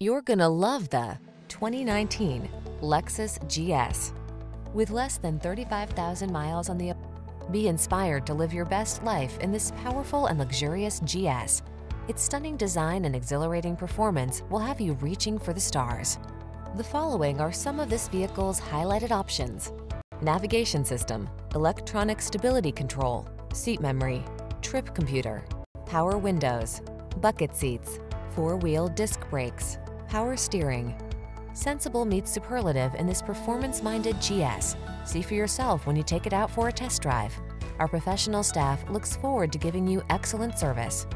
You're gonna love the 2019 Lexus GS. With less than 35,000 miles on the be inspired to live your best life in this powerful and luxurious GS. Its stunning design and exhilarating performance will have you reaching for the stars. The following are some of this vehicle's highlighted options: navigation system, electronic stability control, seat memory, trip computer, power windows, bucket seats, four-wheel disc brakes, power steering. Sensible meets superlative in this performance-minded GS. See for yourself when you take it out for a test drive. Our professional staff looks forward to giving you excellent service.